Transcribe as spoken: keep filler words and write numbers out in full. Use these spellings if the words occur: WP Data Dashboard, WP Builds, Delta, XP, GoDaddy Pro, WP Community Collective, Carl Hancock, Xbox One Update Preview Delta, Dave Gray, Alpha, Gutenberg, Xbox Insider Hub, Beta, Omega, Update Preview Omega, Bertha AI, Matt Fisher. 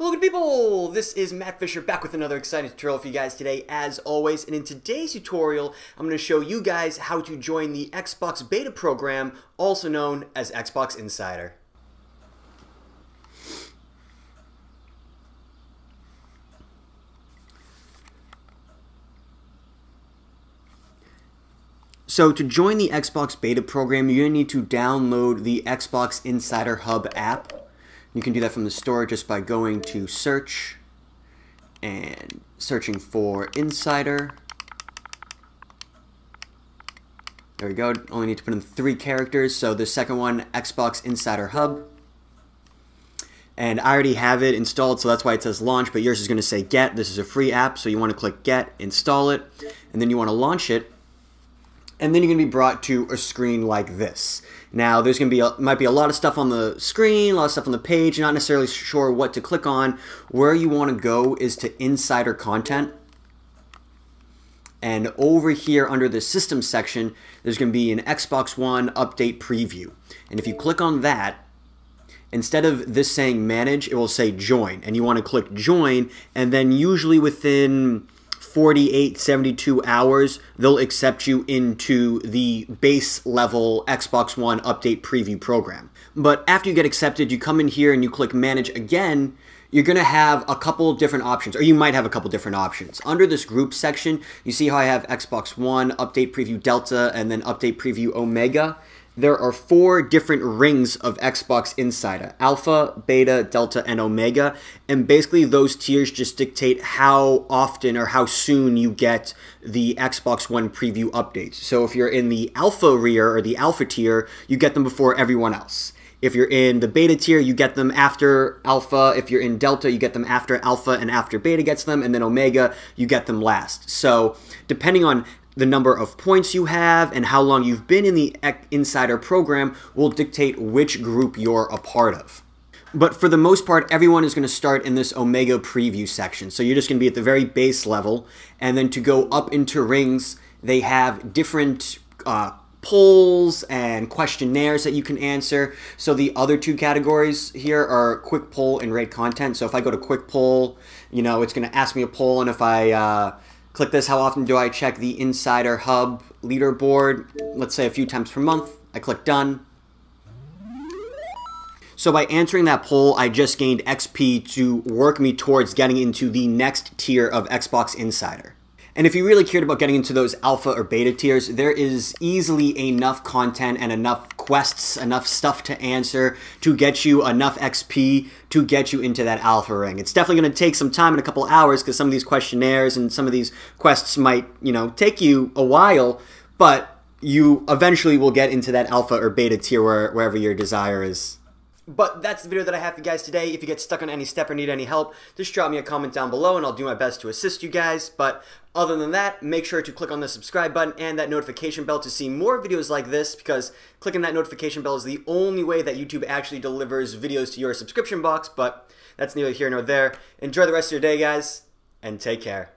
Hello good people, this is Matt Fisher back with another exciting tutorial for you guys today as always, and in today's tutorial I'm going to show you guys how to join the Xbox Beta program, also known as Xbox Insider. So to join the Xbox Beta program, you're going to need to download the Xbox Insider Hub app. You can do that from the store just by going to search and searching for Insider. There we go. Only need to put in three characters. So the second one, Xbox Insider Hub. And I already have it installed, so that's why it says launch, but yours is going to say get. This is a free app, so you want to click get, install it, and then you want to launch it. And then you're going to be brought to a screen like this. Now, there's going to be a, might be a lot of stuff on the screen, a lot of stuff on the page. You're not necessarily sure what to click on. Where you want to go is to Insider Content. And over here under the System section, there's going to be an Xbox One Update Preview. And if you click on that, instead of this saying Manage, it will say Join. And you want to click Join, and then usually within forty-eight, seventy-two hours, they'll accept you into the base level Xbox One Update Preview program. But after you get accepted, you come in here and you click Manage again, you're going to have a couple different options, or you might have a couple different options. Under this group section, you see how I have Xbox One, Update Preview Delta, and then Update Preview Omega. There are four different rings of Xbox Insider: Alpha, Beta, Delta, and Omega. And basically those tiers just dictate how often or how soon you get the Xbox One preview updates. So if you're in the Alpha rear or the Alpha tier, you get them before everyone else. If you're in the Beta tier, you get them after Alpha. If you're in Delta, you get them after Alpha and after Beta gets them. And then Omega, you get them last. So depending on the number of points you have and how long you've been in the Insider program will dictate which group you're a part of. But for the most part, everyone is going to start in this Omega preview section. So you're just going to be at the very base level. And then to go up into rings, they have different uh, polls and questionnaires that you can answer. So the other two categories here are quick poll and rate content. So if I go to quick poll, you know, it's going to ask me a poll, and if I uh, click this, how often do I check the Insider Hub leaderboard? Let's say a few times per month. I click done. So by answering that poll, I just gained X P to work me towards getting into the next tier of Xbox Insider. And if you really cared about getting into those Alpha or Beta tiers, there is easily enough content and enough quests, enough stuff to answer to get you enough X P to get you into that Alpha ring. It's definitely going to take some time and a couple hours because some of these questionnaires and some of these quests might, you know, take you a while, but you eventually will get into that Alpha or Beta tier where, wherever your desire is. But that's the video that I have for you guys today. If you get stuck on any step or need any help, just drop me a comment down below and I'll do my best to assist you guys. But other than that, make sure to click on the subscribe button and that notification bell to see more videos like this, because clicking that notification bell is the only way that YouTube actually delivers videos to your subscription box. But that's neither here nor there. Enjoy the rest of your day, guys, and take care.